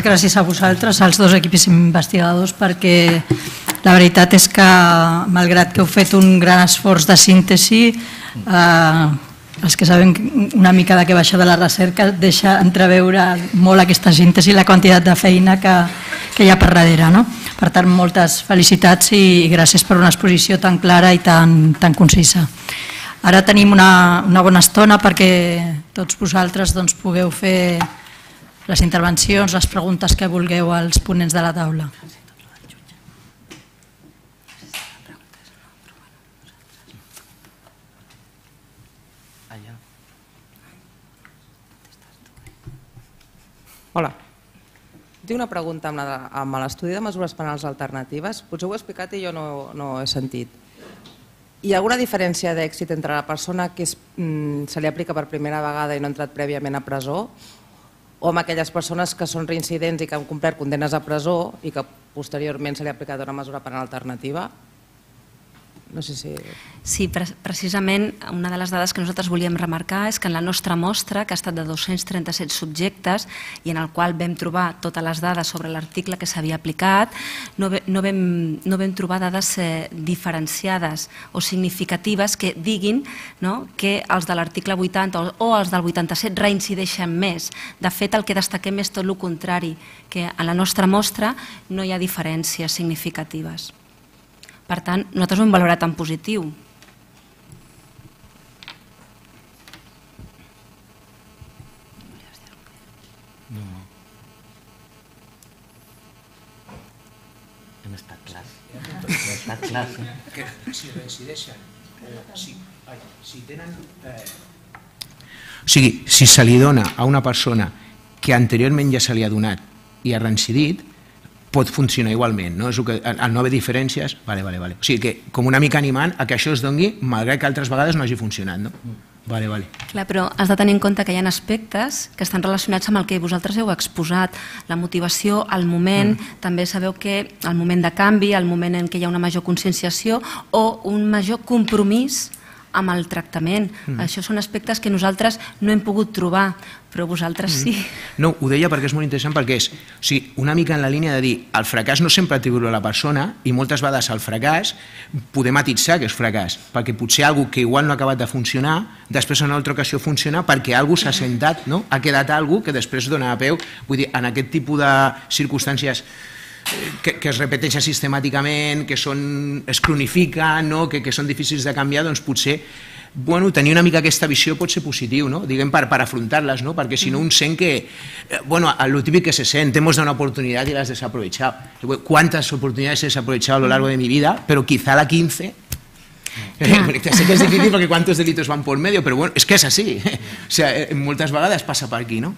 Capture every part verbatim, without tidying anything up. moltes gràcies a vosaltres, als dos equips investigadors, perquè la veritat és que, malgrat que heu fet un gran esforç de síntesi, els que saben una mica de què va això de la recerca deixa entreveure molt aquesta síntesi i la quantitat de feina que hi ha per darrere. Per tant, moltes felicitats i gràcies per una exposició tan clara i tan concisa. Ara tenim una bona estona perquè tots vosaltres pugueu fer les intervencions, les preguntes que vulgueu als ponents de la taula. Hola, tinc una pregunta amb l'estudi de mesures penals alternatives. Potser ho he explicat i jo no he sentit. Hi ha alguna diferència d'èxit entre la persona que se li aplica per primera vegada i no ha entrat prèviament a presó o amb aquelles persones que són reincidents i que han complert condenes a presó i que posteriorment se li ha aplicat una mesura penal alternativa? No sé si... Sí, precisament una de les dades que nosaltres volíem remarcar és que en la nostra mostra, que ha estat de dos-cents trenta-set subjectes i en el qual vam trobar totes les dades sobre l'article que s'havia aplicat, no vam trobar dades diferenciades o significatives que diguin que els de l'article vuitanta o els del vuitanta-set reincideixen més. De fet, el que destaquem és tot el contrari, que en la nostra mostra no hi ha diferències significatives. Per tant, nosaltres ho hem valorat en positiu. Hem estat clars. Si reincideixen, si tenen... O sigui, si se li dona a una persona que anteriorment ja se li ha donat i ha reincidit, pot funcionar igualment, no? Al no haver diferències, vale, vale, vale. O sigui que com una mica animant a que això es doni malgrat que altres vegades no hagi funcionat, no? Vale, vale. Clar, però has de tenir en compte que hi ha aspectes que estan relacionats amb el que vosaltres heu exposat, la motivació, el moment, també sabeu que el moment de canvi, el moment en què hi ha una major conscienciació o un major compromís amb el tractament. Això són aspectes que nosaltres no hem pogut trobar, però vosaltres sí. No, ho deia perquè és molt interessant, perquè és una mica en la línia de dir el fracàs no sempre atribuir-lo a la persona i moltes vegades el fracàs podem atitzar que és fracàs, perquè potser alguna cosa que igual no ha acabat de funcionar, després en una altra ocasió funciona perquè alguna cosa s'ha sentat, ha quedat alguna cosa que després dona a peu, vull dir, en aquest tipus de circumstàncies que es repeteixen sistemàticament, que es cronifiquen, que són difícils de canviar, doncs potser tenir una mica aquesta visió pot ser positiu, diguem, per afrontar-les, perquè si no un sent que, bueno, el típic que se sent, hemos dado una oportunidad y la has desaprovechado. ¿Cuántas oportunidades he desaprovechado a lo largo de mi vida? Pero quizá la quince... Sé que és difícil perquè quantos delitos van por medio, però bueno, és que és així. Moltes vegades passa per aquí, no?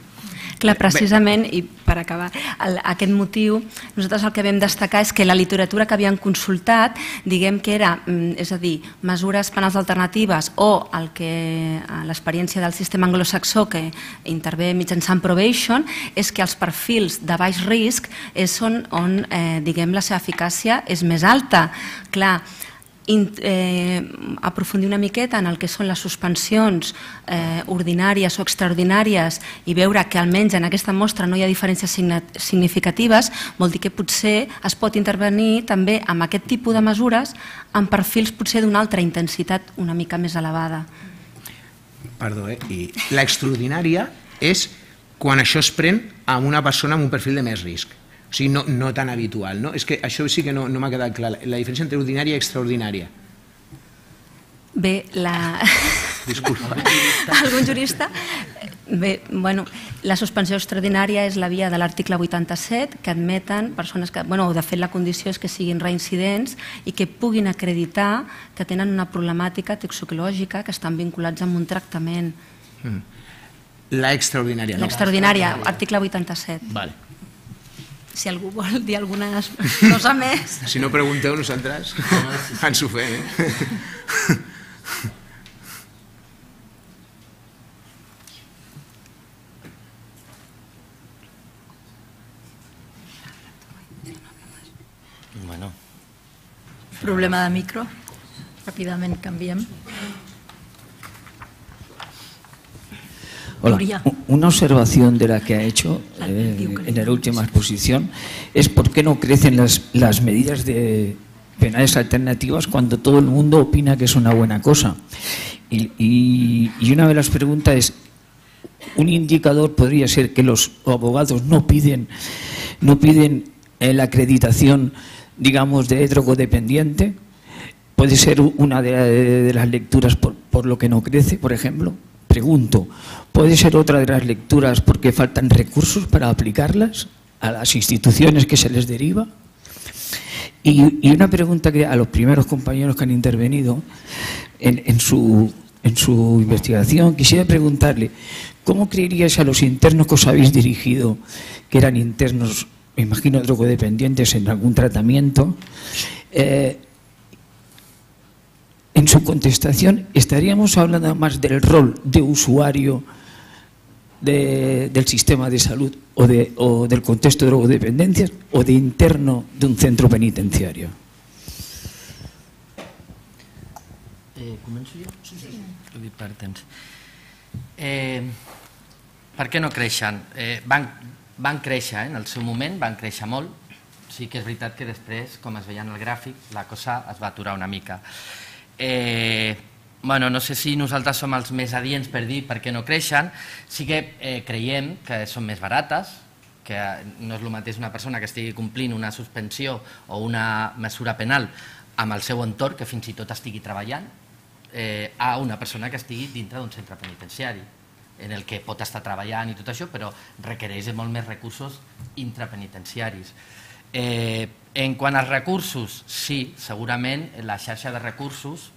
Clar, precisament, i per acabar aquest motiu, nosaltres el que vam destacar és que la literatura que havíem consultat, diguem que era, és a dir, mesures penals alternatives o l'experiència del sistema anglosaxó que intervé mitjançant probation, és que els perfils de baix risc és on, diguem, la seva eficàcia és més alta. Clar, aprofundir una miqueta en el que són les suspensions ordinàries o extraordinàries i veure que almenys en aquesta mostra no hi ha diferències significatives vol dir que potser es pot intervenir també amb aquest tipus de mesures en perfils potser d'una altra intensitat una mica més elevada. Perdó, eh? L'extraordinària és quan això es pren a una persona amb un perfil de més risc. O sigui, no tan habitual, no? És que això sí que no m'ha quedat clar. La diferència entre ordinària i extraordinària. Bé, la... Disculpa. Algun jurista? Bé, bueno, la suspensió extraordinària és la via de l'article vuitanta-set que admeten persones que... Bueno, de fet, la condició és que siguin reincidents i que puguin acreditar que tenen una problemàtica toxicològica, que estan vinculats amb un tractament. La extraordinària. La extraordinària, article vuitanta-set. Vale. Si algú vol dir alguna cosa més... Si no pregunteu, nosaltres ens ho fem. Problema de micro. Ràpidament canviem. Hola. Una observación de la que ha hecho eh, en la última exposición es por qué no crecen las, las medidas de penales alternativas cuando todo el mundo opina que es una buena cosa. Y, y, y una de las preguntas es, un indicador podría ser que los abogados no piden, no piden eh, la acreditación, digamos, de drogodependiente. ¿Puede ser una de, de, de las lecturas por, por lo que no crece, por ejemplo? Pregunto, ¿puede ser otra de las lecturas porque faltan recursos para aplicarlas a las instituciones que se les deriva? Y, y una pregunta que a los primeros compañeros que han intervenido en, en, su, en su investigación, quisiera preguntarle, ¿cómo creeríais a los internos que os habéis dirigido, que eran internos, me imagino, drogodependientes en algún tratamiento? Eh, En su contestación, ¿estaríamos hablando más del rol de usuario de, del sistema de salud o, de, o del contexto de drogodependencias o de interno de un centro penitenciario? Eh, començo jo? Sí, sí. Eh, per què no creixen? Eh, van, van créixer, eh, en el seu moment, van créixer molt. Sí que és veritat que després, com es veia en el gràfic, la cosa es va aturar una mica. Eh, bueno, no sé si nosaltres som els més adients per dir per què no creixen. Sí que eh, creiem que són més barates, que no és el mateix una persona que estigui complint una suspensió o una mesura penal amb el seu entorn, que fins i tot estigui treballant, eh, a una persona que estigui dintre d'un centre penitenciari, en el que pot estar treballant i tot això, però requereix molt més recursos intrapenitenciaris. Eh, en quant als recursos, sí, segurament la xarxa de recursos,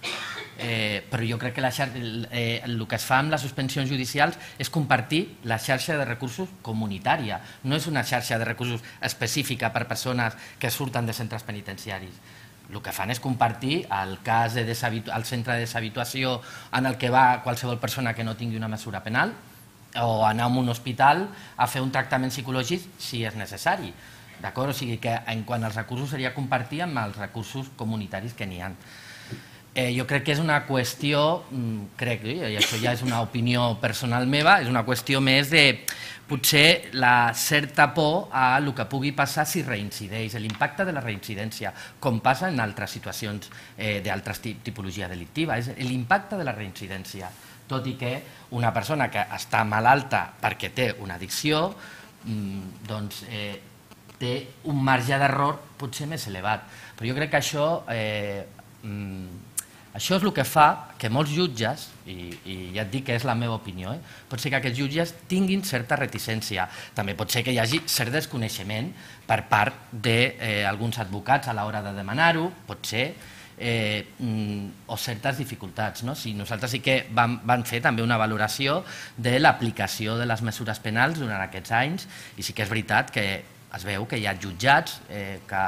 eh, però jo crec que la xarxa, eh, el que es fa amb les suspensions judicials és compartir la xarxa de recursos comunitària. No és una xarxa de recursos específica per persones que surten de centres penitenciaris. El que fan és compartir el cas de el centre de deshabituació en el que va qualsevol persona que no tingui una mesura penal, o anar a un hospital a fer un tractament psicològic si és necessari. D'acord? O sigui que en quant als recursos seria compartir amb els recursos comunitaris que n'hi ha. Eh, jo crec que és una qüestió, crec, eh, i això ja és una opinió personal meva, és una qüestió més de potser la certa por a el que pugui passar si reincideix, l'impacte de la reincidència, com passa en altres situacions eh, d'altres tipologia delictiva, és l'impacte de la reincidència, tot i que una persona que està malalta perquè té una addicció, doncs... Eh, té un marge d'error potser més elevat. Però jo crec que això, eh, això és el que fa que molts jutges, i, i ja et dic que és la meva opinió, eh, pot ser que aquests jutges tinguin certa reticència. També pot ser que hi hagi cert desconeixement per part d'alguns eh, advocats a l'hora de demanar-ho, pot ser, eh, o certes dificultats. No? Si nosaltres sí que vam, vam fer també una valoració de l'aplicació de les mesures penals durant aquests anys, i sí que és veritat que es veu que hi ha jutjats eh, que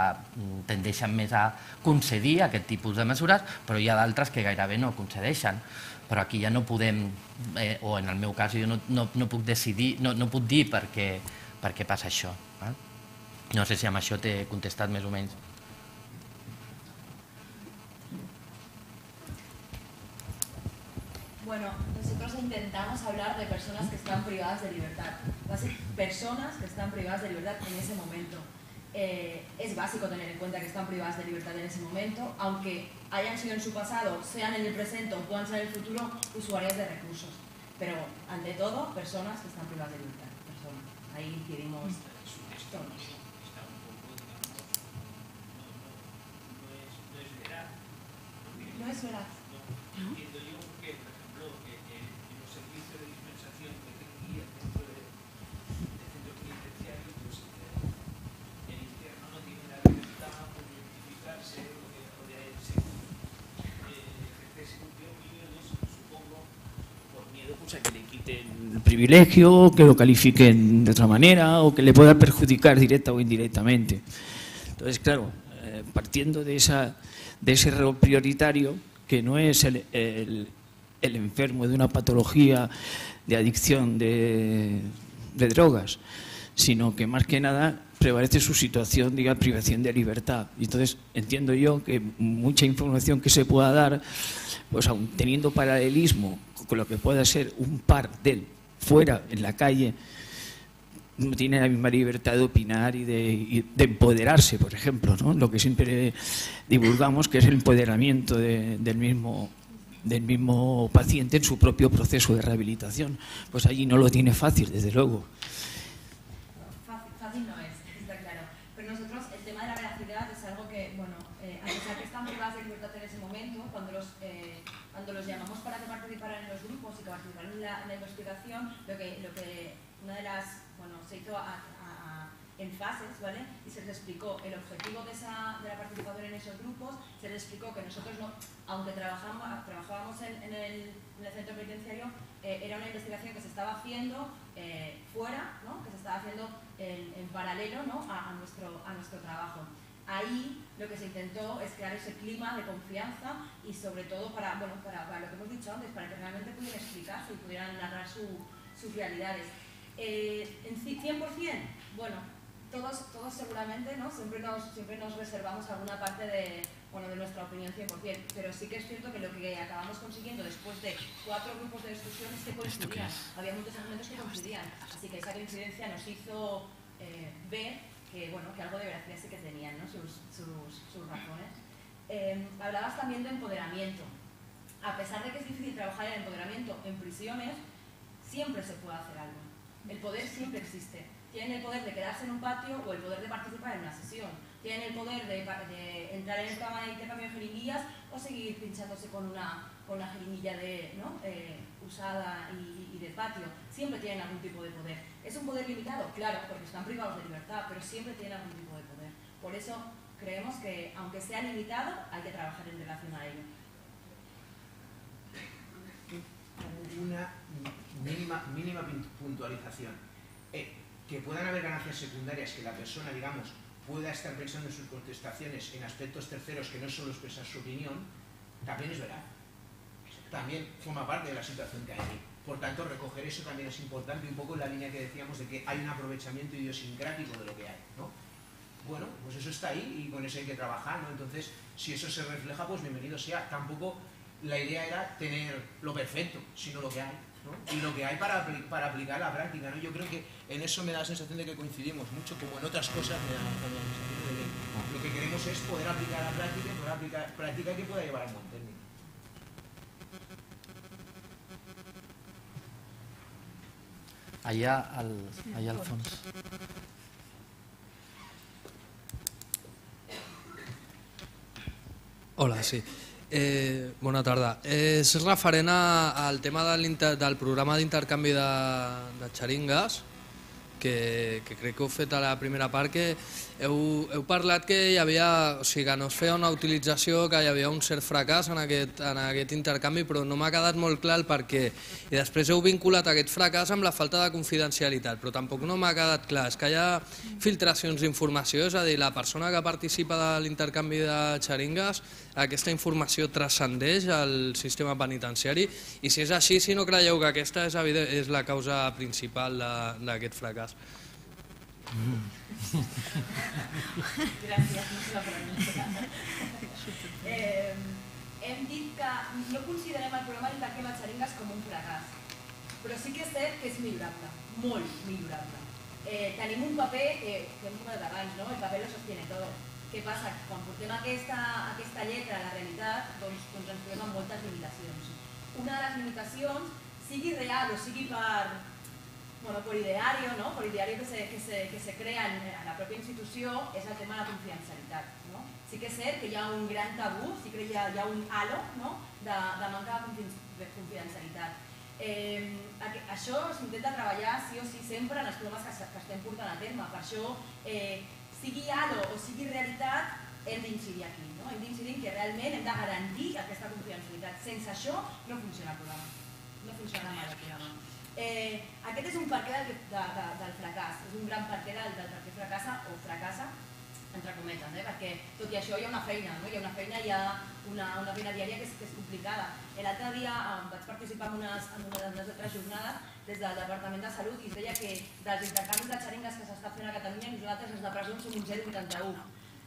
tendeixen més a concedir aquest tipus de mesures, però hi ha d'altres que gairebé no concedeixen. Però aquí ja no podem, eh, o en el meu cas, jo no, no, no puc decidir, no, no puc dir per què, per què passa això. Eh? No sé si amb això t'he contestat més o menys. Bueno, nosotros intentamos hablar de personas que están privadas de libertad. Personas que están privadas de libertad en ese momento. Eh, es básico tener en cuenta que están privadas de libertad en ese momento, aunque hayan sido en su pasado, sean en el presente o puedan ser en el futuro usuarias de recursos. Pero, ante todo, personas que están privadas de libertad. Personas. Ahí incidimos todos. No es verdad. Privilegio, que lo califiquen de otra manera o que le pueda perjudicar directa o indirectamente. Entonces, claro, eh, partiendo de, esa, de ese rol prioritario, que no es el, el, el enfermo de una patología de adicción de, de drogas, sino que más que nada prevalece su situación, diga, privación de libertad. Entonces, entiendo yo que mucha información que se pueda dar, pues aun teniendo paralelismo con lo que pueda ser un par del fuera, en la calle, no tiene la misma libertad de opinar y de, y de empoderarse, por ejemplo, ¿no? Lo que siempre divulgamos, que es el empoderamiento de, del mismo... del mismo paciente en su propio proceso de rehabilitación. Pues allí no lo tiene fácil, desde luego. Fácil, fácil no es, está claro. Pero nosotros el tema de la veracidad es algo que, bueno, eh, a pesar que están privadas de libertad en ese momento, cuando los, eh, cuando los llamamos para que participaran en los grupos y que participaran en la, en la investigación, lo que, lo que una de las, bueno, se hizo a, a, en fases, ¿vale? Y se les explicó el objetivo de, esa, de la participación en esos grupos, se les explicó que nosotros no... aunque trabajamos, trabajábamos en, en, el, en el centro penitenciario, eh, era una investigación que se estaba haciendo eh, fuera, ¿no? Que se estaba haciendo en, en paralelo, ¿no? a, a, nuestro, a nuestro trabajo. Ahí lo que se intentó es crear ese clima de confianza y sobre todo para, bueno, para, para lo que hemos dicho antes, para que realmente pudieran explicarse y pudieran narrar su, sus realidades. Eh, ¿En cien por cien? Bueno, todos, todos seguramente, ¿no? Siempre nos, siempre nos reservamos alguna parte de... bueno, de nuestra opinión cien por cien, pero sí que es cierto que lo que acabamos consiguiendo después de cuatro grupos de discusión es que coincidían, había muchos argumentos que coincidían, así que esa coincidencia nos hizo eh, ver que, bueno, que algo de veracidad sí que tenían, ¿no? sus, sus, sus razones. Eh, hablabas también de empoderamiento. A pesar de que es difícil trabajar el empoderamiento en prisiones, siempre se puede hacer algo. El poder siempre existe. Tienen el poder de quedarse en un patio o el poder de participar en una sesión. Tienen el poder de, de entrar en el cama de intercambio de jeringuillas o seguir pinchándose con una, con una jeringuilla de, ¿no? eh, usada y, y de patio. Siempre tienen algún tipo de poder. ¿Es un poder limitado? Claro, porque están privados de libertad, pero siempre tienen algún tipo de poder. Por eso creemos que, aunque sea limitado, hay que trabajar en relación a ello. Una mínima, mínima puntualización. Eh, que puedan haber ganancias secundarias, que la persona, digamos, pueda estar pensando en sus contestaciones en aspectos terceros que no solo expresan su opinión, también es verdad. También forma parte de la situación que hay aquí. Por tanto, recoger eso también es importante, un poco en la línea que decíamos de que hay un aprovechamiento idiosincrático de lo que hay, ¿no? Bueno, pues eso está ahí y con eso hay que trabajar, ¿no? Entonces, si eso se refleja, pues bienvenido sea. Tampoco la idea era tener lo perfecto, sino lo que hay, ¿no? Y lo que hay para, para aplicar la práctica, ¿no? Yo creo que en eso me da la sensación de que coincidimos mucho, como en otras cosas me da la sensación de que lo que queremos es poder aplicar la práctica, poder aplicar práctica que pueda llevar a un buen término. Allá al, allá al fondo. Hola, sí. Eh, bona tarda. És referent al tema del programa d'intercanvi de xeringues, que crec que heu fet a la primera part, que heu parlat que no es feia una utilització, que hi havia un cert fracàs en aquest intercanvi, però no m'ha quedat molt clar el per què. I després heu vinculat aquest fracàs amb la falta de confidencialitat, però tampoc no m'ha quedat clar. És que hi ha filtracions d'informació, és a dir, la persona que participa de l'intercanvi de xeringues, aquesta informació transcendeix el sistema penitenciari, i si és així, si no creieu que aquesta és la causa principal d'aquest fracàs. Gràcies, no s'ha prenut. Hem dit que no considerem el programa d'intercanvi de xeringues com un fracàs, però sí que és cert que és millorable, molt millorable. Tenim un paper, que hem comentat abans, el paper lo sostiene todo. Què passa? Quan portem aquesta lletra a la realitat, doncs ens trobem amb moltes limitacions. Una de les limitacions, sigui real o sigui per ideari, per ideari que se crea en la pròpia institució, és el tema de la confidencialitat. Sí que és cert que hi ha un gran tabú, sí que hi ha un halo de manca de confidencialitat. Això s'intenta treballar sí o sí sempre en els programes que estem portant a terme. Per això... sigui halo o sigui realitat, hem d'incidir aquí, no? Hem d'incidir que realment hem de garantir aquesta confidencialitat. Sense això no funciona el programa. No funciona mai el programa. Aquest és un perquè del fracàs, és un gran perquè del perquè fracassa o fracassa, entre cometes, perquè tot i això hi ha una feina, hi ha una feina, hi ha una feina diària que és complicada. L'altre dia vaig participar en una de les altres jornades des del Departament de Salut i es deia que dels intercanvis de xeringues que s'està fent a Catalunya nosaltres des de presons som un zero coma vuitanta-u.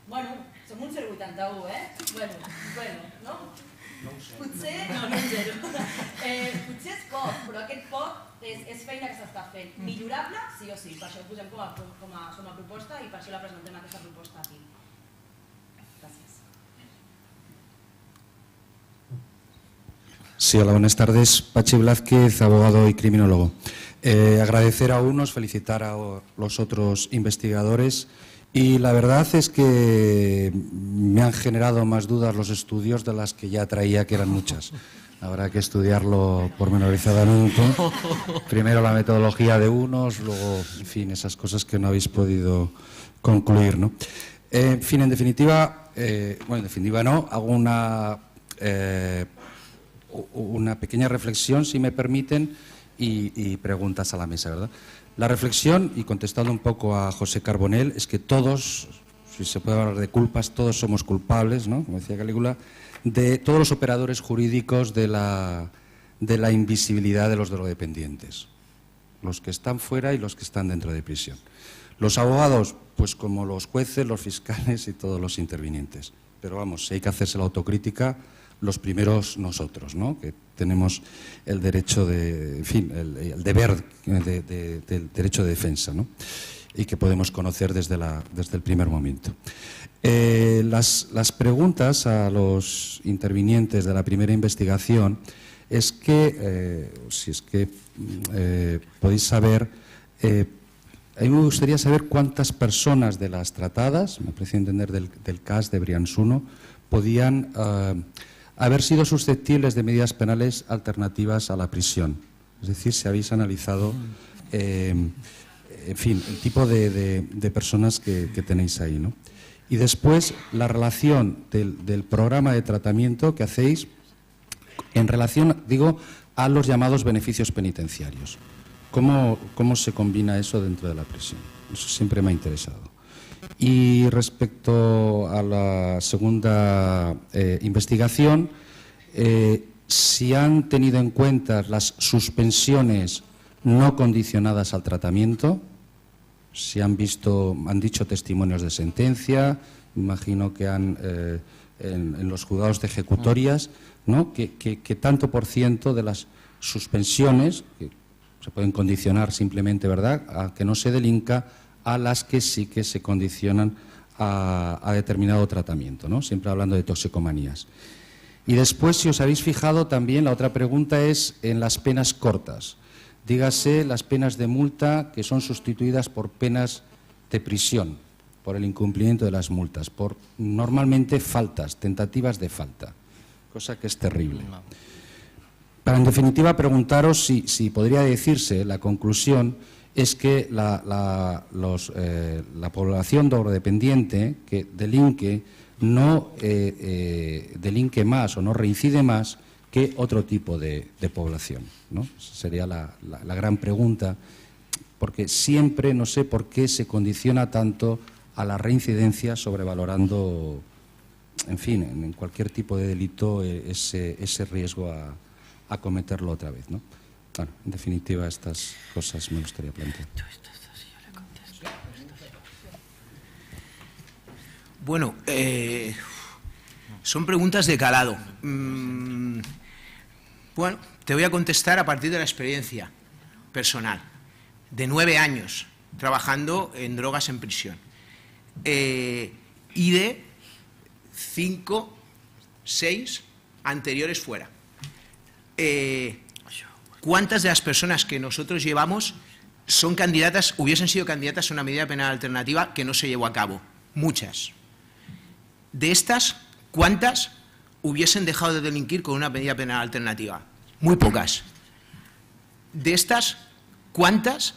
Bueno, som un zero coma vuitanta-u, eh? Bueno, bueno, no? No ho sé. Potser, no, no un zero. Potser és poc, però aquest poc és feina que s'està fent. Millorable, sí o sí, per això ho posem com a proposta i per això la presentem aquesta proposta aquí. Gràcies. Sí, hola, buenas tardes. Patxi Velázquez, abogado y criminólogo. Eh, agradecer a unos, felicitar a los otros investigadores. Y la verdad es que me han generado más dudas los estudios de las que ya traía, que eran muchas. Habrá que estudiarlo pormenorizadamente. Primero la metodología de unos, luego, en fin, esas cosas que no habéis podido concluir, ¿no? Eh, en fin, en definitiva, eh, bueno, en definitiva no, hago una, eh, una pequeña reflexión, si me permiten, y, y preguntas a la mesa, ¿verdad? La reflexión, y contestando un poco a José Carbonell, es que todos, si se puede hablar de culpas, todos somos culpables, ¿no?, como decía Calígula, de todos los operadores jurídicos de la, de la invisibilidad de los drogodependientes. Los que están fuera y los que están dentro de prisión. Los abogados, pues como los jueces, los fiscales y todos los intervinientes. Pero vamos, si hay que hacerse la autocrítica, los primeros nosotros, ¿no?, que tenemos el derecho de, en fin, el, el deber de, de, del derecho de defensa, ¿no?, y que podemos conocer desde, la, desde el primer momento. Eh, las, las preguntas a los intervinientes de la primera investigación es que, eh, si es que eh, podéis saber, eh, a mí me gustaría saber cuántas personas de las tratadas, me parece entender del, del C A S de Brianzuno, podían eh, haber sido susceptibles de medidas penales alternativas a la prisión. Es decir, si habéis analizado, eh, en fin, el tipo de, de, de personas que, que tenéis ahí, ¿no? Y después, la relación del, del programa de tratamiento que hacéis en relación, digo, a los llamados beneficios penitenciarios. ¿Cómo, cómo se combina eso dentro de la prisión? Eso siempre me ha interesado. Y respecto a la segunda eh, investigación, eh, si han tenido en cuenta las suspensiones no condicionadas al tratamiento, si han visto, han dicho testimonios de sentencia, imagino que han eh, en, en los juzgados de ejecutorias, ¿no?, que, que, que tanto por ciento de las suspensiones, que se pueden condicionar simplemente, ¿verdad?, a que no se delinca, a las que sí que se condicionan a, a determinado tratamiento, ¿no?, siempre hablando de toxicomanías. Y después, si os habéis fijado también, la otra pregunta es en las penas cortas. Dígase las penas de multa que son sustituidas por penas de prisión, por el incumplimiento de las multas, por normalmente faltas, tentativas de falta, cosa que es terrible. Para, en definitiva, preguntaros si, si podría decirse la conclusión es que la, la, los, eh, la población drogodependiente que delinque no eh, eh, delinque más o no reincide más que otro tipo de, de población, ¿no? Esa sería la, la, la gran pregunta, porque siempre no sé por qué se condiciona tanto a la reincidencia sobrevalorando, en fin, en cualquier tipo de delito ese, ese riesgo a, a cometerlo otra vez, ¿no? Bueno, en definitiva, estas cosas me gustaría plantear. Bueno, eh, son preguntas de calado. Mm, bueno, te voy a contestar a partir de la experiencia personal, de nueve años trabajando en drogas en prisión, eh, y de cinco, seis anteriores fuera. Eh, ¿Cuántas de las personas que nosotros llevamos son candidatas, hubiesen sido candidatas a una medida penal alternativa que no se llevó a cabo? Muchas. De estas, ¿cuántas hubiesen dejado de delinquir con una medida penal alternativa? Muy pocas. De estas, ¿cuántas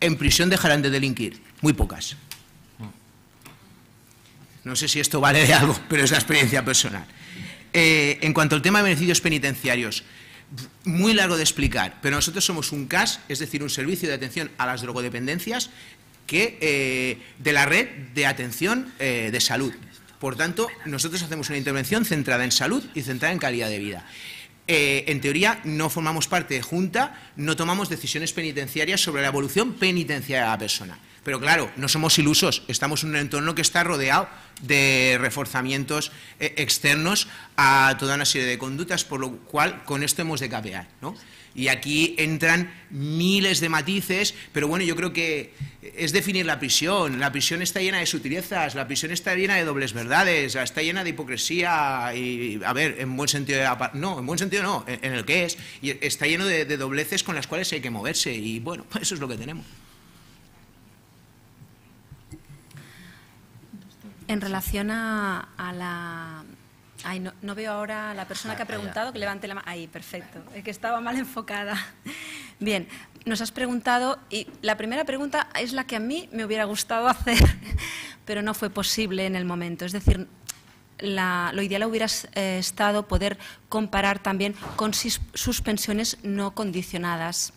en prisión dejarán de delinquir? Muy pocas. No sé si esto vale de algo, pero es la experiencia personal. Eh, en cuanto al tema de beneficios penitenciarios, muy largo de explicar, pero nosotros somos un C A S, es decir, un servicio de atención a las drogodependencias que, eh, de la red de atención eh, de salud. Por tanto, nosotros hacemos una intervención centrada en salud y centrada en calidad de vida. Eh, en teoría, no formamos parte de junta, no tomamos decisiones penitenciarias sobre la evolución penitenciaria de la persona. Pero claro, no somos ilusos, estamos en un entorno que está rodeado de reforzamientos eh, externos a toda una serie de conductas, por lo cual con esto hemos de capear, ¿no? Y aquí entran miles de matices, pero bueno, yo creo que es definir la prisión. La prisión está llena de sutilezas, la prisión está llena de dobles verdades, está llena de hipocresía y, a ver, en buen sentido, no, en buen sentido no, en el que es, y está lleno de, de dobleces con las cuales hay que moverse y, bueno, eso es lo que tenemos. En relación a, a la... Ay, no, no veo ahora a la persona que ha preguntado, que levante la mano. Ahí, perfecto. Es que estaba mal enfocada. Bien, nos has preguntado y la primera pregunta es la que a mí me hubiera gustado hacer, pero no fue posible en el momento. Es decir, la, lo ideal hubiera eh, estado poder comparar también con sus, suspensiones no condicionadas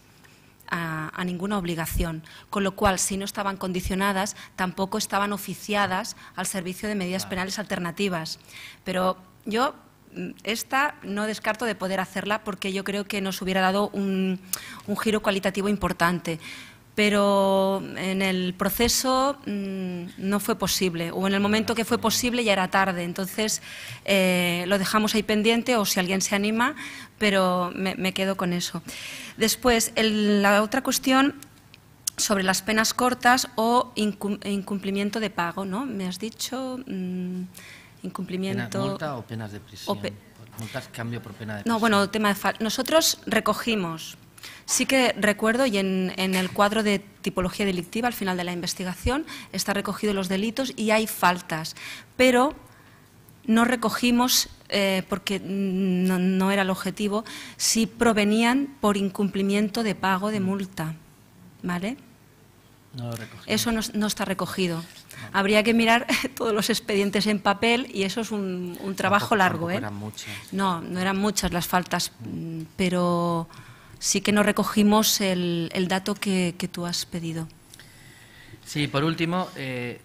a, a ninguna obligación. Con lo cual, si no estaban condicionadas, tampoco estaban oficiadas al servicio de medidas penales alternativas. Pero yo esta no descarto de poder hacerla porque yo creo que nos hubiera dado un, un giro cualitativo importante. Pero en el proceso mmm, no fue posible, o en el momento que fue posible ya era tarde. Entonces eh, lo dejamos ahí pendiente, o si alguien se anima, pero me, me quedo con eso. Después, el, la otra cuestión sobre las penas cortas o incum, incumplimiento de pago, ¿no? Me has dicho... Mmm, incumplimiento... ¿Penas multa o penas de prisión? Pe ¿Multas cambio por pena de prisión? No, bueno, tema de fal nosotros recogimos, sí que recuerdo, y en, en el cuadro de tipología delictiva, al final de la investigación, está recogido los delitos y hay faltas, pero no recogimos, eh, porque no, no era el objetivo, si provenían por incumplimiento de pago de multa, ¿vale? No lo recogimos. Eso no, no está recogido. Habría que mirar todos los expedientes en papel y eso es un, un trabajo largo, ¿eh? Eran muchas. No, no eran muchas las faltas, pero sí que no recogimos el, el dato que, que tú has pedido. Sí, por último, eh,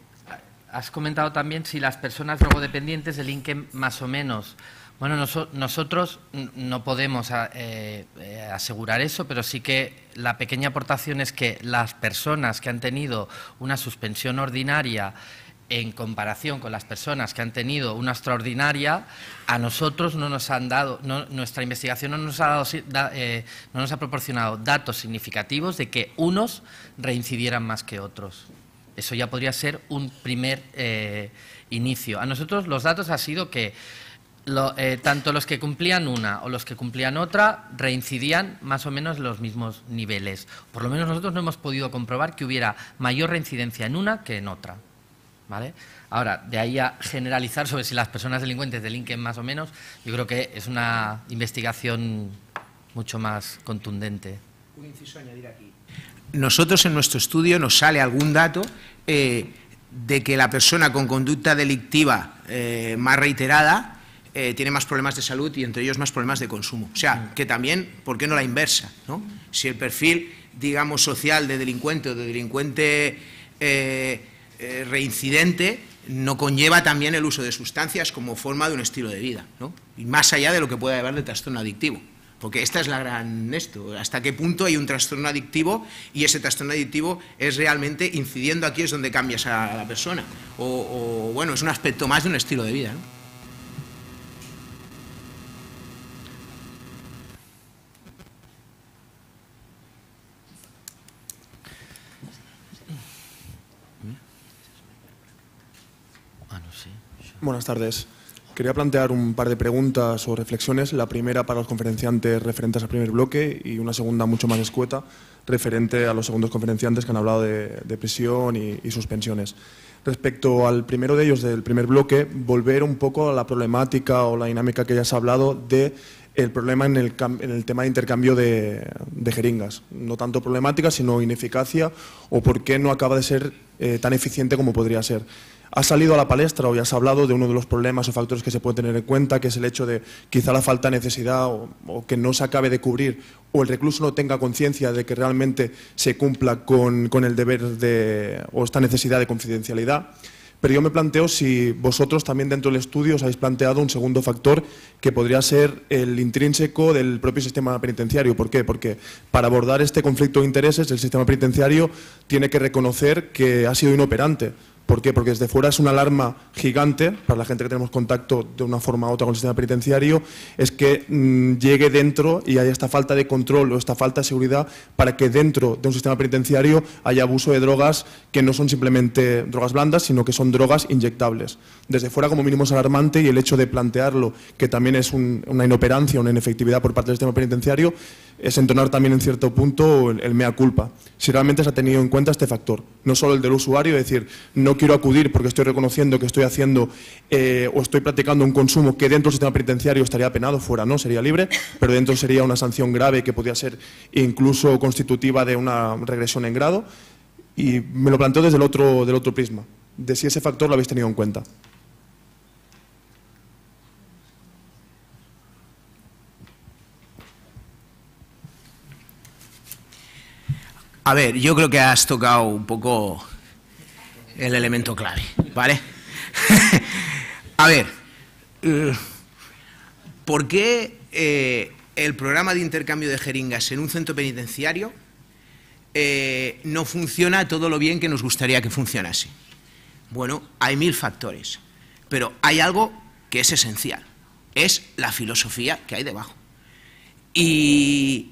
has comentado también si las personas drogodependientes delinquen más o menos. Bueno, noso- nosotros no podemos eh, asegurar eso, pero sí que la pequeña aportación es que las personas que han tenido una suspensión ordinaria en comparación con las personas que han tenido una extraordinaria, a nosotros no nos han dado, no, nuestra investigación no nos ha dado, eh, no nos ha proporcionado datos significativos de que unos reincidieran más que otros. Eso ya podría ser un primer eh, inicio. A nosotros los datos han sido que Lo, eh, tanto los que cumplían una o los que cumplían otra reincidían más o menos los mismos niveles. Por lo menos nosotros no hemos podido comprobar que hubiera mayor reincidencia en una que en otra, ¿vale? Ahora, de ahí a generalizar sobre si las personas delincuentes delinquen más o menos, yo creo que es una investigación mucho más contundente. Un inciso a añadir aquí. Nosotros en nuestro estudio nos sale algún dato eh, de que la persona con conducta delictiva eh, más reiterada Eh, tiene más problemas de salud y, entre ellos, más problemas de consumo. O sea, que también, ¿por qué no la inversa, no? Si el perfil, digamos, social de delincuente o de delincuente eh, eh, reincidente no conlleva también el uso de sustancias como forma de un estilo de vida, ¿no? Y más allá de lo que pueda llevar de trastorno adictivo. Porque esta es la gran esto, hasta qué punto hay un trastorno adictivo y ese trastorno adictivo es realmente incidiendo aquí, es donde cambias a la persona. O, o bueno, es un aspecto más de un estilo de vida, ¿no? Buenas tardes. Quería plantear un par de preguntas o reflexiones. La primera para los conferenciantes referentes al primer bloque y una segunda mucho más escueta referente a los segundos conferenciantes que han hablado de, de prisión y, y suspensiones. Respecto al primero de ellos, del primer bloque, volver un poco a la problemática o la dinámica que ya has hablado de el problema en el, en el tema de intercambio de, de jeringas. No tanto problemática, sino ineficacia o por qué no acaba de ser eh, tan eficiente como podría ser. Has salido a la palestra o ya has hablado de uno de los problemas o factores que se puede tener en cuenta, que es el hecho de quizá la falta de necesidad o, o que no se acabe de cubrir o el recluso no tenga conciencia de que realmente se cumpla con, con el deber de, o esta necesidad de confidencialidad. Pero yo me planteo si vosotros también dentro del estudio os habéis planteado un segundo factor que podría ser el intrínseco del propio sistema penitenciario. ¿Por qué? Porque para abordar este conflicto de intereses el sistema penitenciario tiene que reconocer que ha sido inoperante. ¿Por qué? Porque desde fuera es una alarma gigante para la gente que tenemos contacto de una forma u otra con el sistema penitenciario, es que mmm, llegue dentro y haya esta falta de control o esta falta de seguridad para que dentro de un sistema penitenciario haya abuso de drogas que no son simplemente drogas blandas, sino que son drogas inyectables. Desde fuera, como mínimo, es alarmante, y el hecho de plantearlo, que también es un, una inoperancia, una inefectividad por parte del sistema penitenciario, es entonar también en cierto punto el, el mea culpa, si realmente se ha tenido en cuenta este factor, no solo el del usuario, es decir, no quiero acudir porque estoy reconociendo que estoy haciendo eh, o estoy practicando un consumo que dentro del sistema penitenciario estaría penado, fuera no, sería libre, pero dentro sería una sanción grave que podría ser incluso constitutiva de una regresión en grado, y me lo planteo desde el otro, del otro prisma, de si ese factor lo habéis tenido en cuenta. A ver, yo creo que has tocado un poco el elemento clave, ¿vale? A ver, ¿por qué eh, el programa de intercambio de jeringas en un centro penitenciario eh, no funciona todo lo bien que nos gustaría que funcionase? Bueno, hay mil factores, pero hay algo que es esencial, es la filosofía que hay debajo. Y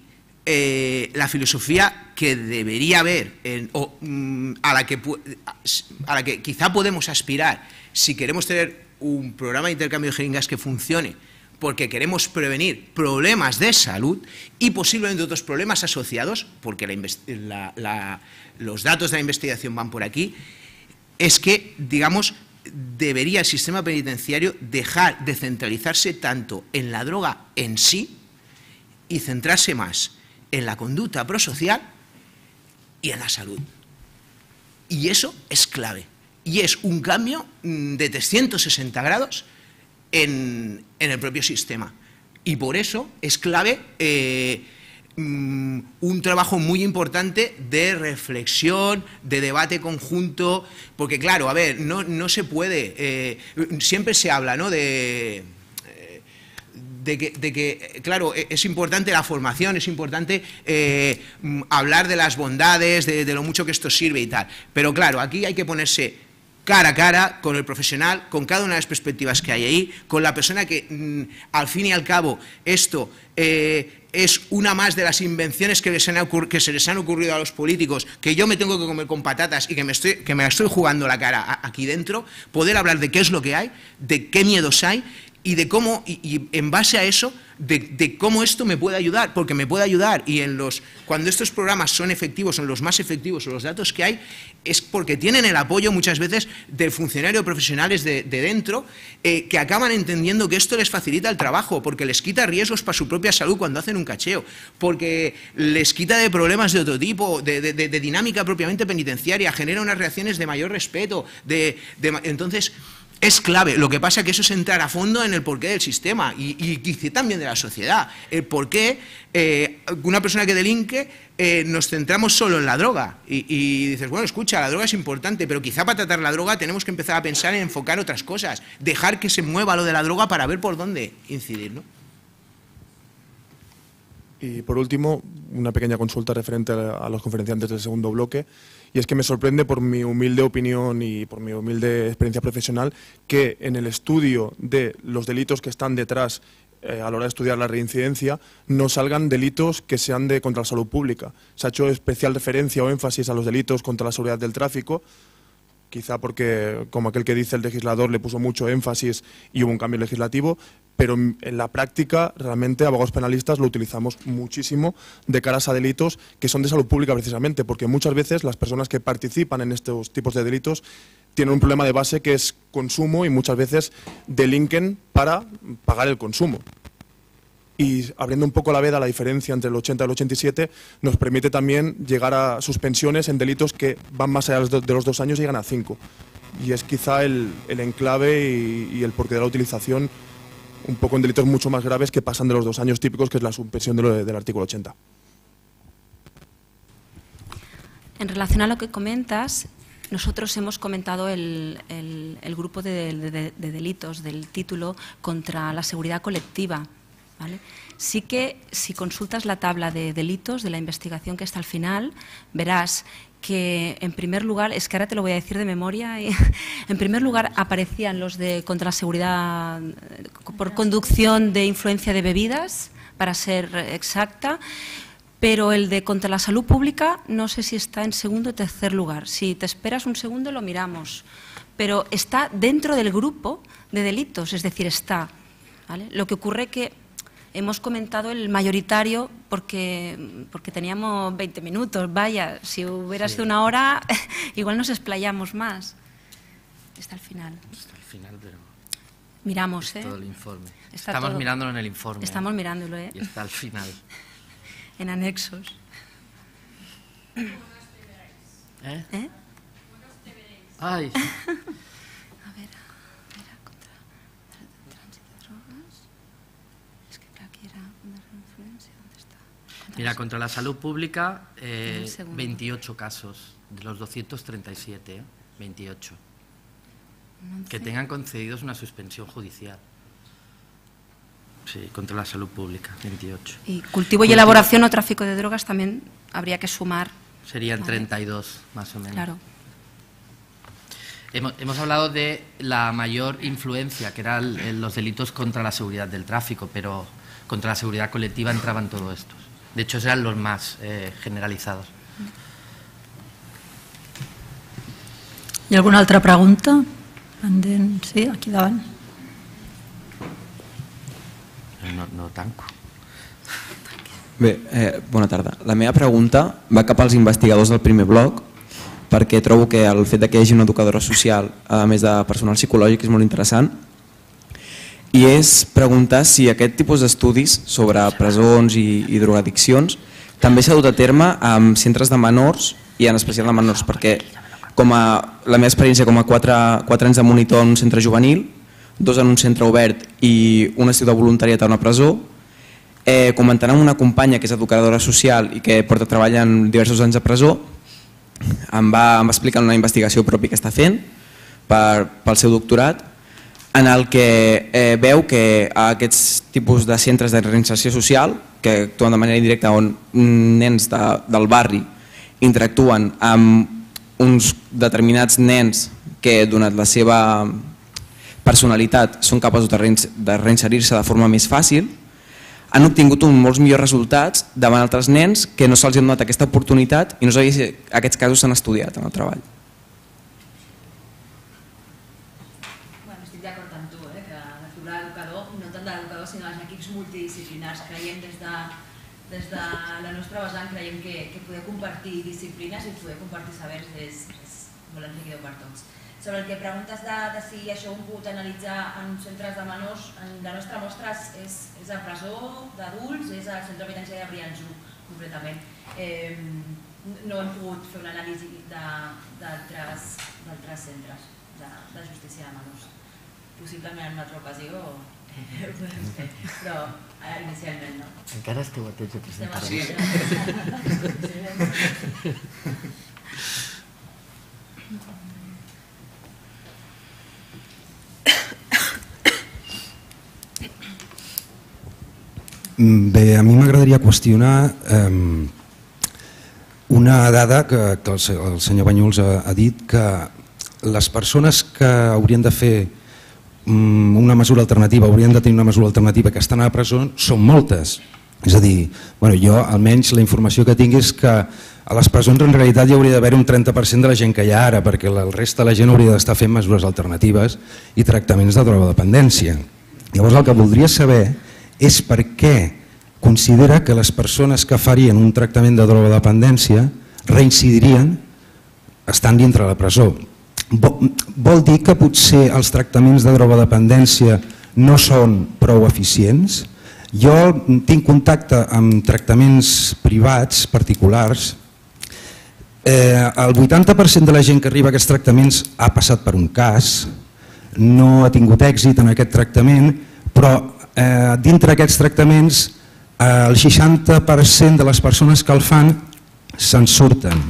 eh, la filosofía que debería haber, en, o mm, a, la que, a la que quizá podemos aspirar si queremos tener un programa de intercambio de jeringas que funcione, porque queremos prevenir problemas de salud y posiblemente otros problemas asociados, porque la la, la, los datos de la investigación van por aquí, es que, digamos, debería el sistema penitenciario dejar de centralizarse tanto en la droga en sí y centrarse más en la conducta prosocial y en la salud. Y eso es clave. Y es un cambio de trescientos sesenta grados en, en el propio sistema. Y por eso es clave eh, un trabajo muy importante de reflexión, de debate conjunto, porque claro, a ver, no, no se puede, eh, siempre se habla, ¿no?, de... De que, de que, claro, es importante la formación, es importante eh, hablar de las bondades, de, de lo mucho que esto sirve y tal. Pero claro, aquí hay que ponerse cara a cara con el profesional, con cada una de las perspectivas que hay ahí, con la persona que, mmm, al fin y al cabo, esto eh, es una más de las invenciones que, les han que se les han ocurrido a los políticos, que yo me tengo que comer con patatas y que me, estoy, que me estoy jugando la cara aquí dentro, poder hablar de qué es lo que hay, de qué miedos hay, y de cómo, y, y en base a eso, de, de cómo esto me puede ayudar, porque me puede ayudar, y en los, cuando estos programas son efectivos, son los más efectivos, son los datos que hay, es porque tienen el apoyo muchas veces del funcionario, profesionales de, de dentro, eh, que acaban entendiendo que esto les facilita el trabajo, porque les quita riesgos para su propia salud cuando hacen un cacheo, porque les quita de problemas de otro tipo, de, de, de, de dinámica propiamente penitenciaria, genera unas reacciones de mayor respeto, de, de, entonces... Es clave. Lo que pasa es que eso es entrar a fondo en el porqué del sistema y, y, y también de la sociedad. El porqué, eh, una persona que delinque, eh, nos centramos solo en la droga. Y, y dices, bueno, escucha, la droga es importante, pero quizá para tratar la droga tenemos que empezar a pensar en enfocar otras cosas, dejar que se mueva lo de la droga para ver por dónde incidir, ¿no? Y por último, una pequeña consulta referente a los conferenciantes del segundo bloque. Y es que me sorprende, por mi humilde opinión y por mi humilde experiencia profesional, que en el estudio de los delitos que están detrás eh, a la hora de estudiar la reincidencia, no salgan delitos que sean de contra la salud pública. Se ha hecho especial referencia o énfasis a los delitos contra la seguridad del tráfico, quizá porque, como aquel que dice, el legislador le puso mucho énfasis y hubo un cambio legislativo, pero en la práctica realmente abogados penalistas lo utilizamos muchísimo de caras a delitos que son de salud pública precisamente, porque muchas veces las personas que participan en estos tipos de delitos tienen un problema de base que es consumo y muchas veces delinquen para pagar el consumo. Y abriendo un poco la veda, la diferencia entre el ochenta y el ochenta y siete nos permite también llegar a suspensiones en delitos que van más allá de los dos años y llegan a cinco. Y es quizá el, el enclave y, y el porqué de la utilización un poco en delitos mucho más graves que pasan de los dos años típicos, que es la suspensión de lo de, del artículo ochenta. En relación a lo que comentas, nosotros hemos comentado el, el, el grupo de, de, de delitos del título contra la seguridad colectiva. Sí que si consultas la tabla de delitos de la investigación que está al final, verás que en primer lugar, es que ahora te lo voy a decir de memoria, y, en primer lugar aparecían los de contra la seguridad por conducción de influencia de bebidas, para ser exacta, pero el de contra la salud pública no sé si está en segundo o tercer lugar. Si te esperas un segundo lo miramos, pero está dentro del grupo de delitos, es decir, está. ¿Vale? Lo que ocurre que hemos comentado el mayoritario porque, porque teníamos veinte minutos, vaya, si hubiera sido sí. una hora igual nos explayamos más. Está al final. Está al final, pero... Miramos, es ¿eh? Todo el informe. Está Estamos todo... mirándolo en el informe. Estamos eh. mirándolo, ¿eh? Y está al final. En anexos. ¿Eh? ¿Eh? Ay. Mira, contra la salud pública, eh, veintiocho casos, de los doscientos treinta y siete, ¿eh? veintiocho, que tengan concedidos una suspensión judicial. Sí, contra la salud pública, veintiocho. Y cultivo y elaboración o tráfico de drogas también habría que sumar. Serían treinta y dos, más o menos. Claro. Hemos, hemos hablado de la mayor influencia, que eran los delitos contra la seguridad del tráfico, pero contra la seguridad colectiva entraban todos estos. De hecho, eran los más eh, generalizados. Hi ha alguna altra pregunta? Sí, aquí davant. No, no tanco. Bé, eh, bona tarda. La meva pregunta va cap als investigadors del primer bloc, perquè trobo que el fet que hi hagi una educadora social, a més de personal psicològic, és molt interessant. I és preguntar si aquest tipus d'estudis sobre presons i, i drogadiccions també s'ha dut a terme en centres de menors i en especial de menors, perquè com a, la meva experiència com a quatre anys de monitor en un centre juvenil, dos en un centre obert i un estiu de voluntariat a una presó, eh, comentant amb una companya que és educadora social i que porta treballant diversos anys a presó, em va, em va explicar una investigació pròpia que està fent per, pel seu doctorat, en el que eh, veu que a aquests tipus de centres de reinserció social que actuen de manera indirecta on nens de, del barri interactuen amb uns determinats nens que donat la seva personalitat són capaços de reinserir-se de forma més fàcil, han obtingut uns molts millors resultats davant altres nens que no se'ls ha donat aquesta oportunitat i no sabia si aquests casos s'han estudiat en el treball. Compartir disciplines i poder compartir sabers és molt enriquidor per tots. Sobre el que preguntes de si això ho hem pogut analitzar en centres de menors, la nostra mostra és a presó d'adults, és al centre penitenciari de Brianzuno, concretament. No hem pogut fer una anàlisi d'altres centres de justícia de menors. Possiblement en una altra ocasió ho podem fer, però... inicialment no. Encara esteu a temps de presentar-ho. Sí. Bé, a mi m'agradaria qüestionar una dada que el senyor Banyuls ha dit, que les persones que haurien de fer una mesura alternativa, haurien de tenir una mesura alternativa, que estan a la presó, són moltes. És a dir, bueno, jo almenys la informació que tinc és que a les presons en realitat hi hauria d'haver un trenta per cent de la gent que hi ha ara, perquè el resta de la gent hauria d'estar fent mesures alternatives i tractaments de drogodependència. Llavors el que voldria saber és per què considera que les persones que farien un tractament de drogodependència reincidirien estant dintre la presó. Vol dir que potser els tractaments de drogodependència no són prou eficients? Jo tinc contacte amb tractaments privats, particulars. El vuitanta per cent de la gent que arriba a aquests tractaments ha passat per un cas, no ha tingut èxit en aquest tractament, però dintre d'aquests tractaments el seixanta per cent de les persones que el fan se'n surten.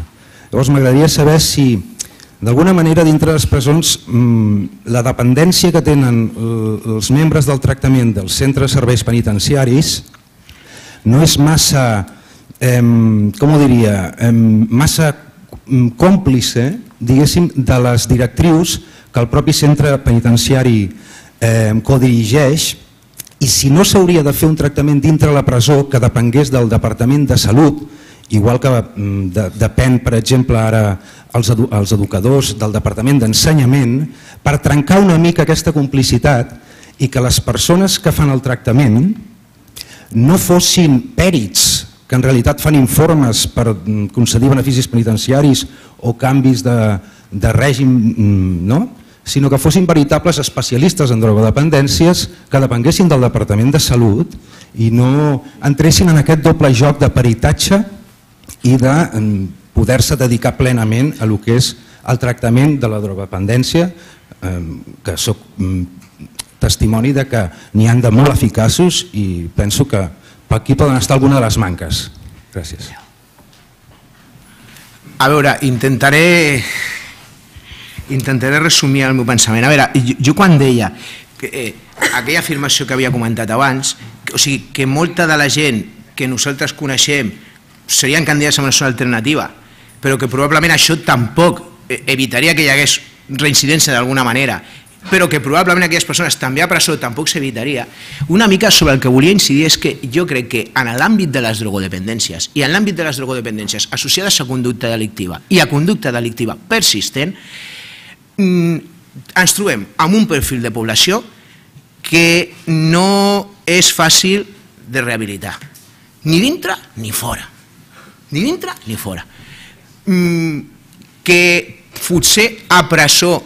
Llavors m'agradaria saber si D'alguna manera, dintre les presons, la dependència que tenen els membres del tractament dels centres de serveis penitenciaris no és massa, com ho diria, massa còmplice, diguéssim, de les directrius que el propi centre penitenciari codirigeix, i si no s'hauria de fer un tractament dintre la presó que depengués del Departament de Salut, igual que depèn, per exemple, ara els educadors del Departament d'Ensenyament, per trencar una mica aquesta complicitat i que les persones que fan el tractament no fossin pèrits que en realitat fan informes per concedir beneficis penitenciaris o canvis de règim, sinó que fossin veritables especialistes en drogodependències que depenguessin del Departament de Salut i no entressin en aquest doble joc de peritatge i de poder-se dedicar plenament a lo que és el tractament de la drogodependència, que soc testimoni de que n'hi han de molt eficaços i penso que per aquí poden estar alguna de les manques. Gràcies. A veure, intentaré intentaré resumir el meu pensament. A veure, jo quan deia aquella afirmació que havia comentat abans, o sigui, que molta de la gent que nosaltres coneixem serien candidats a una sola alternativa, però que probablement això tampoc evitaria que hi hagués reincidència d'alguna manera, però que probablement aquelles persones també a presó tampoc s'evitaria. Una mica sobre el que volia incidir és que jo crec que en l'àmbit de les drogodependències i en l'àmbit de les drogodependències associades a conducta delictiva i a conducta delictiva persistent, ens trobem amb un perfil de població que no és fàcil de rehabilitar, ni dintre ni fora. Ni dintre ni fora. Que potser a presó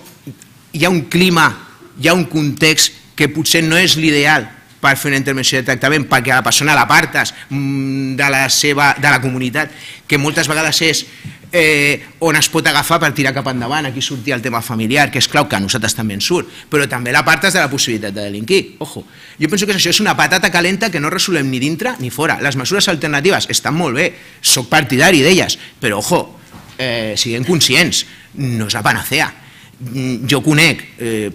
hi ha un clima, hi ha un context que potser no és l'ideal per fer una intervenció de tractament, perquè la persona l'apartes de la comunitat, que moltes vegades és on es pot agafar per tirar cap endavant. Aquí sortia el tema familiar, que és clau que a nosaltres també ens surt, però també l'apartes de la possibilitat de delinquir. Ojo, jo penso que això és una patata calenta que no resolem ni dintre ni fora. Les mesures alternatives estan molt bé, soc partidari d'elles, però ojo, siguem conscients, no és la panacea. Jo conec,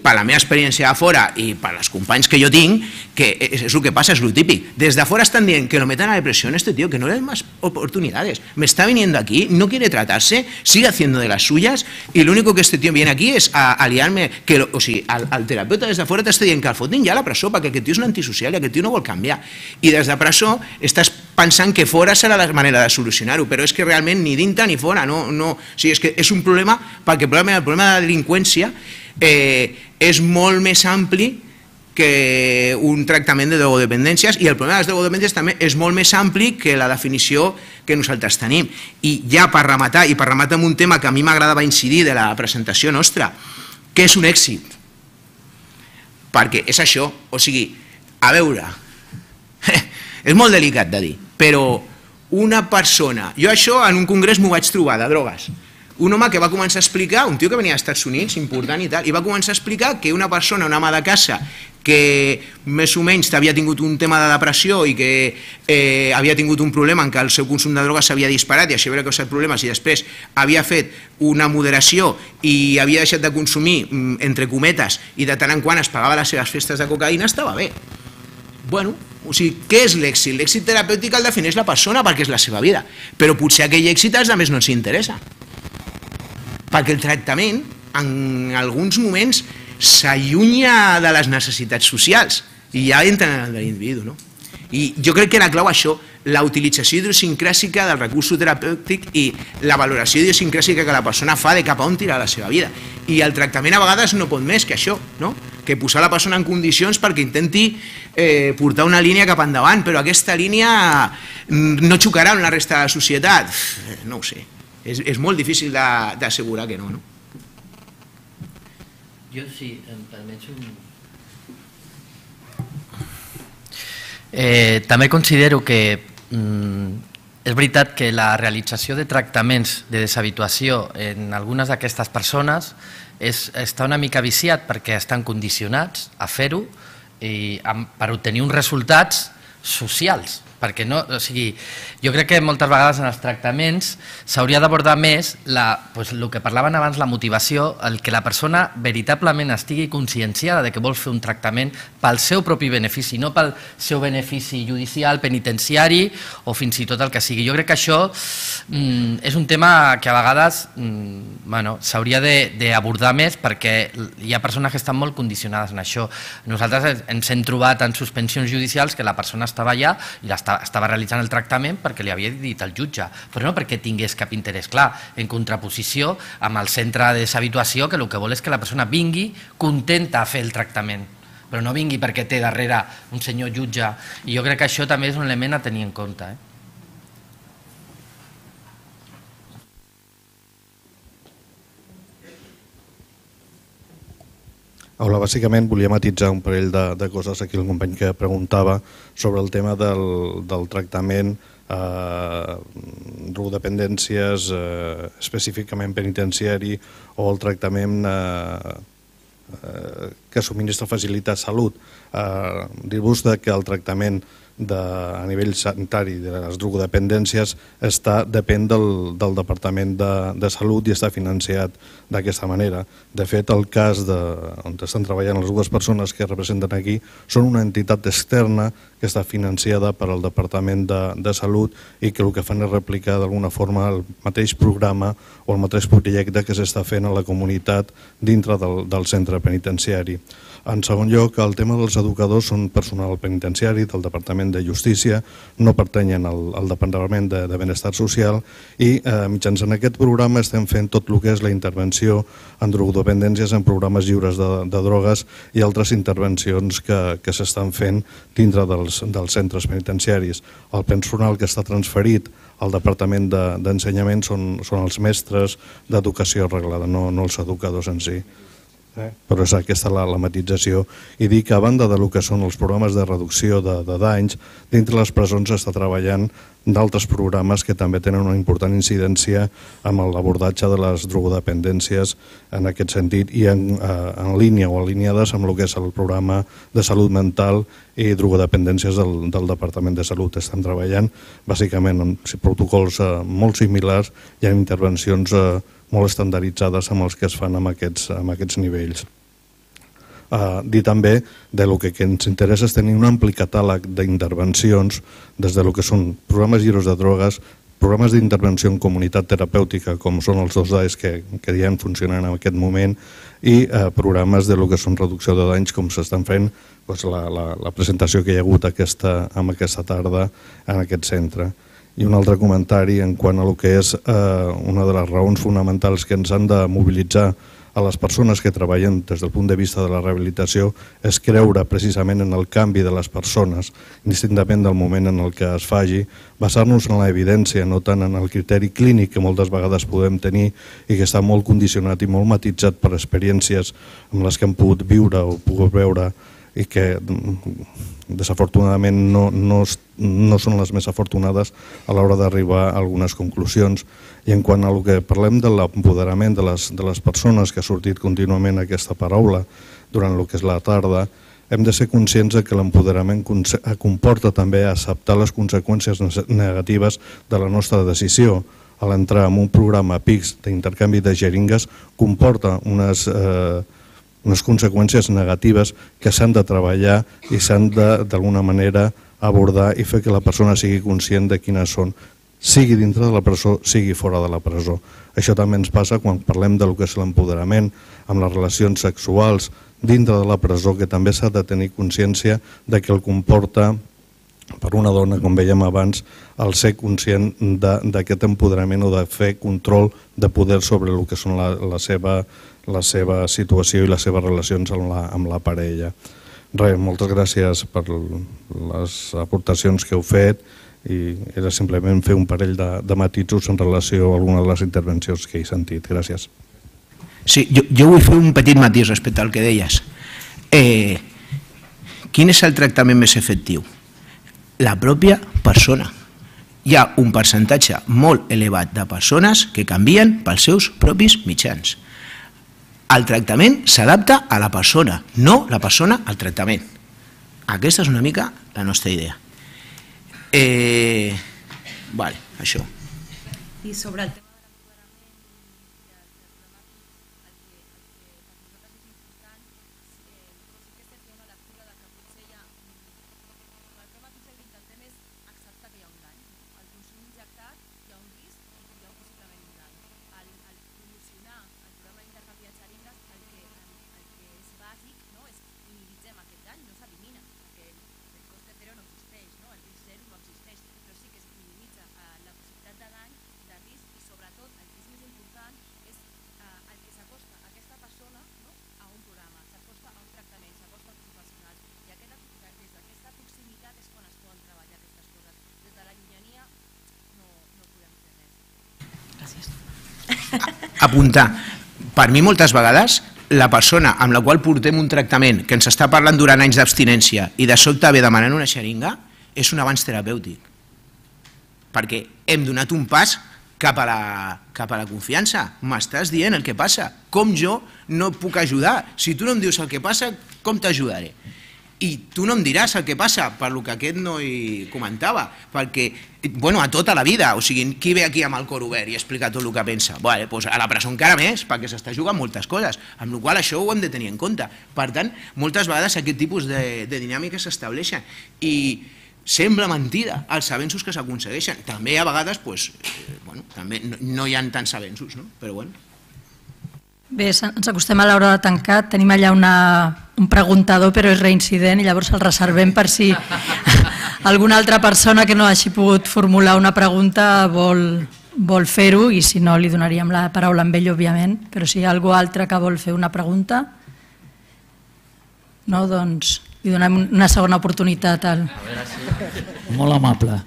per la meva experiència de fora i per els companys que jo tinc, que és el que passa, és el típic. Des de fora estan dient que lo metan a la depresión este tío, que no le den más oportunidades. Me está viniendo aquí, no quiere tratarse, sigue haciendo de las suyas y lo único que este tío viene aquí es a liarme. O sigui, el terapeuta des de fora t'està dient que el fotin ja a la presó perquè aquest tio és un antisocial i aquest tio no vol canviar. I des de presó estàs pensant que fora serà la manera de solucionar-ho, però és que realment ni dintre ni fora. O sigui, és que és un problema, perquè probablement el problema de la delinqüència és molt més ampli que un tractament de drogodependències, i el problema de les drogodependències també és molt més ampli que la definició que nosaltres tenim. I ja per rematar, i per rematar amb un tema que a mi m'agradava incidir de la presentació nostra, que és un èxit, perquè és això, o sigui, a veure, és molt delicat de dir, però una persona, jo això en un congrés m'ho vaig trobar de drogues, un home que va començar a explicar, un tio que venia als Estats Units, important i tal, i va començar a explicar que una persona, una ama de casa, que més o menys havia tingut un tema de depressió i que havia tingut un problema en què el seu consum de drogues s'havia disparat i això havia causat problemes, i després havia fet una moderació i havia deixat de consumir, entre cometes, i de tant en quant es pagava les seves festes de cocaïna, estava bé. Bueno, o sigui, què és l'èxit? L'èxit terapèutic el defineix la persona perquè és la seva vida, però potser aquell èxit a més no ens interessa, perquè el tractament en alguns moments s'allunya de les necessitats socials i ja entren en el de l'individu. I jo crec que la clau és això, la utilització idiosincràsica del recurs terapèutic i la valoració idiosincràsica que la persona fa de cap a on tira la seva vida. I el tractament a vegades no pot més que això, que posar la persona en condicions perquè intenti portar una línia cap endavant, però aquesta línia no xocarà amb la resta de la societat. No ho sé. És molt difícil d'assegurar que no. Jo sí, em permetso... També considero que és veritat que la realització de tractaments de deshabituació en algunes d'aquestes persones està una mica viciat perquè estan condicionats a fer-ho per obtenir uns resultats socials. perquè no, o sigui, jo crec que moltes vegades en els tractaments s'hauria d'abordar més el que parlaven abans, la motivació, el que la persona veritablement estigui conscienciada de que vol fer un tractament pel seu propi benefici, no pel seu benefici judicial, penitenciari o fins i tot el que sigui. Jo crec que això és un tema que a vegades s'hauria d'abordar més perquè hi ha persones que estan molt condicionades en això. Nosaltres ens hem trobat en suspensions judicials que la persona estava allà i l'estava estava realitzant el tractament perquè li havia dit el jutge, però no perquè tingués cap interès. Clar, en contraposició amb el centre de deshabituació, que el que vol és que la persona vingui contenta a fer el tractament, però no vingui perquè té darrere un senyor jutge. I jo crec que això també és un element a tenir en compte. Hola, bàsicament volia matitzar un parell de coses. Aquí el company que preguntava sobre el tema del tractament, drogodependències, específicament penitenciari, o el tractament que subministra facilitat salut. Dir-vos que el tractament a nivell sanitari de les drogodependències depèn del Departament de Salut i està financiat d'aquesta manera. De fet, el cas on estan treballant les dues persones que representen aquí són una entitat externa que està financiada per al Departament de Salut i que el que fan és replicar d'alguna forma el mateix programa o el mateix projecte que s'està fent a la comunitat dintre del centre penitenciari. En segon lloc, el tema dels educadors són personal penitenciari del Departament de Justícia, no pertanyen al Departament de Benestar Social i mitjançant aquest programa estem fent tot el que és la intervenció en drogodependències, en programes lliures de drogues i altres intervencions que s'estan fent dintre dels centres penitenciaris. El personal que està transferit al Departament d'Ensenyament són els mestres d'educació reglada, no els educadors en si. Però és aquesta la matització i dir que a banda del que són els programes de reducció de danys, dintre les presons s'està treballant d'altres programes que també tenen una important incidència amb l'abordatge de les drogodependències en aquest sentit i en línia o alineades amb el que és el programa de salut mental i drogodependències del Departament de Salut. Estem treballant bàsicament amb protocols molt similars i amb intervencions molt estandarditzades amb els que es fan en aquests nivells. Dir també que el que ens interessa és tenir un ampli catàleg d'intervencions des del que són programes lliures de drogues, programes d'intervenció en comunitat terapèutica, com són els dos D A Es que ja funcionen en aquest moment, i programes de reducció de danys, com s'estan fent la presentació que hi ha hagut aquesta tarda en aquest centre. I un altre comentari en quant a el que és una de les raons fonamentals que ens han de mobilitzar a les persones que treballen des del punt de vista de la rehabilitació és creure precisament en el canvi de les persones, indistintament del moment en el que es faci, basar-nos en l'evidència, no tant en el criteri clínic que moltes vegades podem tenir i que està molt condicionat i molt matitzat per experiències amb les que hem pogut viure o pogut veure i que desafortunadament no són les més afortunades a l'hora d'arribar a algunes conclusions. I en quant al que parlem de l'empoderament de les persones, que ha sortit contínuament aquesta paraula durant el que és la tarda, hem de ser conscients que l'empoderament comporta també acceptar les conseqüències negatives de la nostra decisió. A l'entrar en un programa P I X d'intercanvi de xeringues comporta unes... unes conseqüències negatives que s'han de treballar i s'han de, d'alguna manera, abordar i fer que la persona sigui conscient de quines són, sigui dintre de la presó, sigui fora de la presó. Això també ens passa quan parlem del que és l'empoderament amb les relacions sexuals dintre de la presó, que també s'ha de tenir consciència de que el comporta per una dona, com vèiem abans, el ser conscient d'aquest empoderament o de fer control de poder sobre el que són la seva la seva situació i les seves relacions amb la parella. Res, moltes gràcies per les aportacions que heu fet i era simplement fer un parell de matisos en relació a alguna de les intervencions que he sentit. Gràcies. Sí, jo vull fer un petit matís respecte al que deies. Quin és el tractament més efectiu? La pròpia persona. Hi ha un percentatge molt elevat de persones que canvien pels seus propis mitjans. El tractament s'adapta a la persona, no la persona al tractament. Aquesta és una mica la nostra idea. Vale, això. I sobre el tema... Apuntar. Per mi, moltes vegades, la persona amb la qual portem un tractament que ens està parlant durant anys d'abstinència i de sobte ve demanant una xeringa, és un avanç terapèutic. Perquè hem donat un pas cap a la confiança. M'estàs dient el que passa. Com jo no puc ajudar? Si tu no em dius el que passa, com t'ajudaré? I tu no em diràs el que passa, per lo que aquest noi comentava, perquè, bueno, a tota la vida, o sigui, qui ve aquí amb el cor obert i explica tot el que pensa? Bé, doncs a la presó encara més, perquè s'està jugant moltes coses, amb la qual això ho hem de tenir en compte. Per tant, moltes vegades aquest tipus de dinàmiques s'estableixen i sembla mentida els avenços que s'aconsegueixen. També a vegades, doncs, bueno, també no hi ha tants avenços, no? Però bueno. Bé, ens acostem a l'hora de tancar, tenim allà un preguntador però és reincident i llavors el reservem per si alguna altra persona que no hagi pogut formular una pregunta vol fer-ho i si no li donaríem la paraula amb ell, òbviament, però si hi ha algú altre que vol fer una pregunta, no, doncs li donem una segona oportunitat. Molt amable.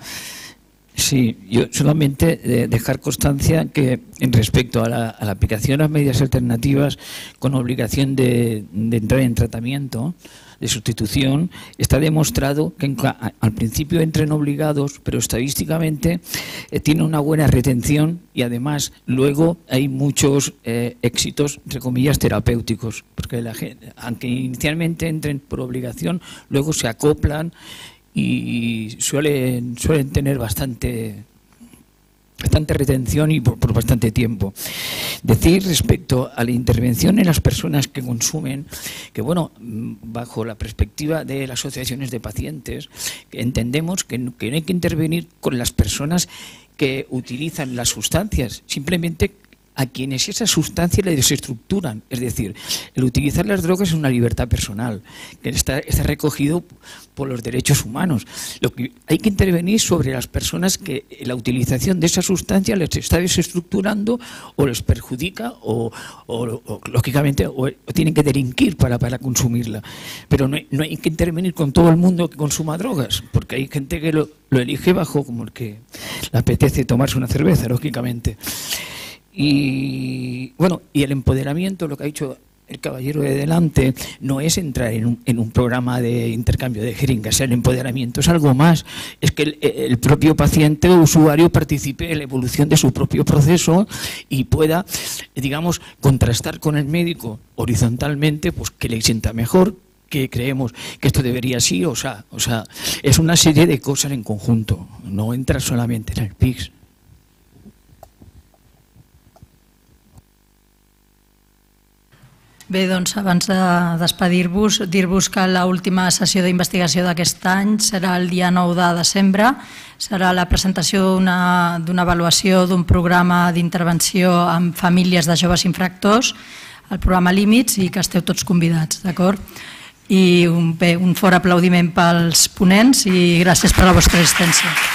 Sí, yo solamente dejar constancia que en respecto a la, a la aplicación de las medidas alternativas con obligación de, de entrar en tratamiento, de sustitución, está demostrado que en, al principio entren obligados, pero estadísticamente eh, tiene una buena retención y además luego hay muchos eh, éxitos, entre comillas, terapéuticos, porque la gente, aunque inicialmente entren por obligación, luego se acoplan y suelen, suelen tener bastante, bastante retención y por, por bastante tiempo. Decir respecto a la intervención en las personas que consumen, que bueno, bajo la perspectiva de las asociaciones de pacientes, entendemos que no, que no hay que intervenir con las personas que utilizan las sustancias, simplemente a quienes esas sustancias les desestructuran. Es decir, el utilizar las drogas es una libertad personal, que está, está recogido por los derechos humanos. Lo que hay que intervenir sobre las personas que la utilización de esa sustancia les está desestructurando o les perjudica o, o, o lógicamente, o, o tienen que delinquir para, para consumirla. Pero no, no hay que intervenir con todo el mundo que consuma drogas, porque hay gente que lo, lo elige bajo como el que le apetece tomarse una cerveza, lógicamente. Y bueno, y el empoderamiento, lo que ha dicho el caballero de delante, no es entrar en un, en un programa de intercambio de jeringas. El empoderamiento es algo más, es que el, el propio paciente o usuario participe en la evolución de su propio proceso y pueda, digamos, contrastar con el médico horizontalmente, pues que le sienta mejor, que creemos que esto debería sí, o sea, o sea, es una serie de cosas en conjunto, no entra solamente en el P I X. Bé, doncs abans de despedir-vos, dir-vos que l'última sessió d'investigació d'aquest any serà el dia nou de desembre, serà la presentació d'una avaluació d'un programa d'intervenció amb famílies de joves infractors, el programa Límits, i que esteu tots convidats, d'acord? I un fort aplaudiment pels ponents i gràcies per la vostra assistència.